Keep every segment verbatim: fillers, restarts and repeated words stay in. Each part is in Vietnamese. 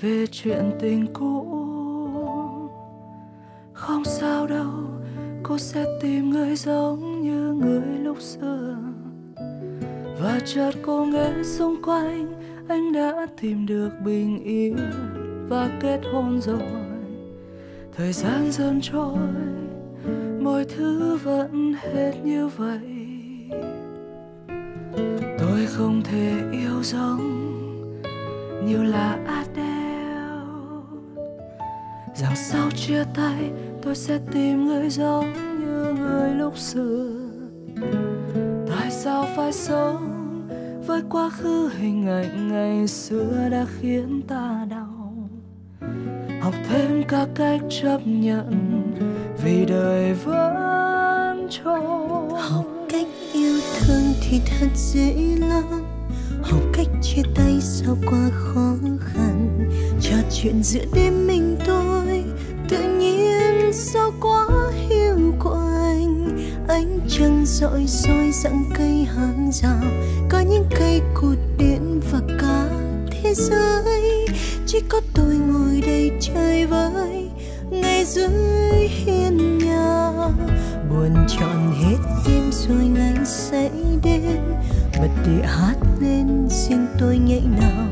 về chuyện tình cũ. Không sao đâu, cô sẽ tìm người giống như người lúc xưa. Và chợt cô nghe xung quanh anh đã tìm được bình yên và kết hôn rồi. Thời gian dần trôi, mọi thứ vẫn hết như vậy. Tôi không thể yêu giống như là Adele, rằng sau chia tay tôi sẽ tìm người giống như người lúc xưa. Tại sao phải sống với quá khứ, hình ảnh ngày xưa đã khiến ta đau. Học thêm cả cách chấp nhận vì đời vẫn trôi. Học cách yêu thương thì thật dễ lắm, học cách chia tay sao quá khó khăn. Trò chuyện giữa đêm mình tôi, tự nhiên sao quá hiu của anh. Ánh trăng rọi soi dặn cây hàng rào, có những cây cột điện và cả thế giới. Chỉ có tôi ngồi đây chơi với ngày dưới hiên nhà. Buồn trọn hết đêm rồi ngày sẽ đến, bật đĩa hát lên riêng tôi nhảy nào.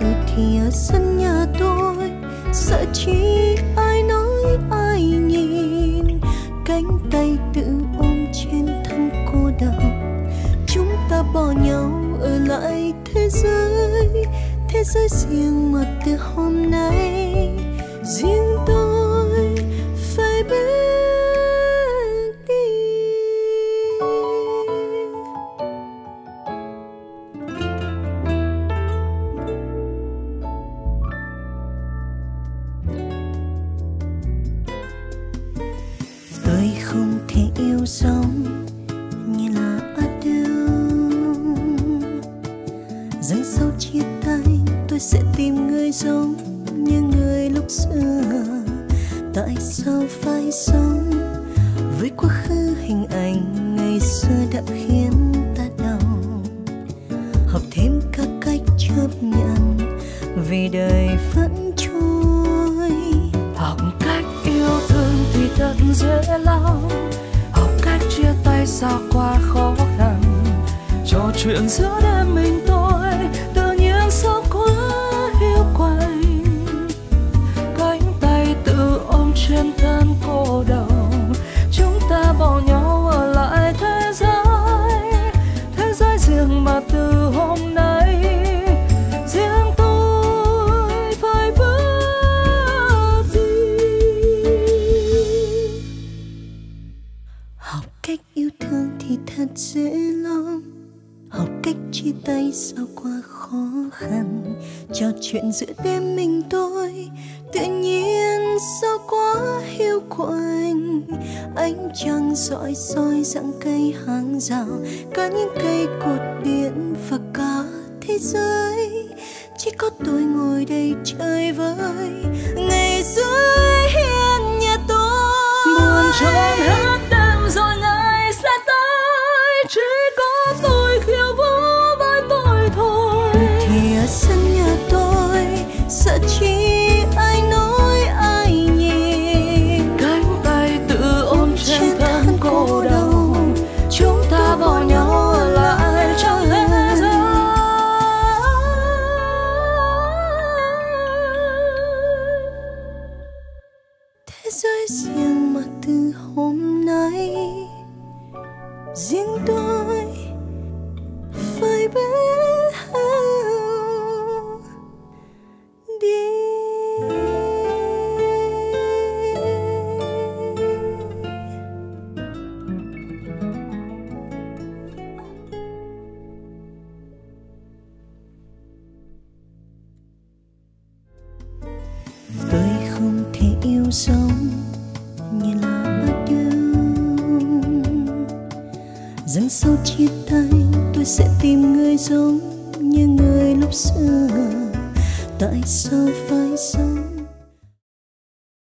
Đôi khi ở sân nhà tôi sợ chi ai nói ai nhìn, cánh tay tự ôm trên thân cô độc. Chúng ta bỏ nhau ở lại thế giới, thế giới riêng mà từ hôm nay riêng tôi phải biết. Tôi không thể yêu giống như là Adele, rằng sau chia tay tôi sẽ tìm người giống như người lúc xưa. Tại sao phải sống với quá khứ, hình ảnh ngày xưa đã khiến ta đau. Học thêm các cách chấp nhận vì đời vẫn trôi. Học cách yêu thương thì thật dễ lắm, học cách chia tay sao quá khó khăn. Trò chuyện giữa đêm mình tôi, tự nhiên sao quá hiu quạnh. Cánh tay tự ôm trên thân cô độc, chúng ta bỏ nhau ở lại thế giới, thế giới riêng mà từ hôm nay riêng tôi phải bước đi. Học cách yêu thương thì thật dễ lắm, học cách chia tay sao quá khó khăn. Trò chuyện giữa đêm mình tôi, tự nhiên sao quá hiu quạnh. Ánh trăng rọi soi dặn cây hàng rào, có những cây cột điện và cả thế giới. Chỉ có tôi ngồi đây chơi với ngày dưới hiên nhà tôi. Buồn trọn hết đêm rồi ngày sẽ tới, chỉ có tôi khiêu vũ với tôi thôi. Thì ở sân nhà tôi sợ chi thế giới riêng mà từ hôm nay riêng tôi phải biết đi. Tôi không thể yêu giống như là Adele, rằng sau chia tay tôi sẽ tìm người giống như người lúc xưa. Tại sao phải sống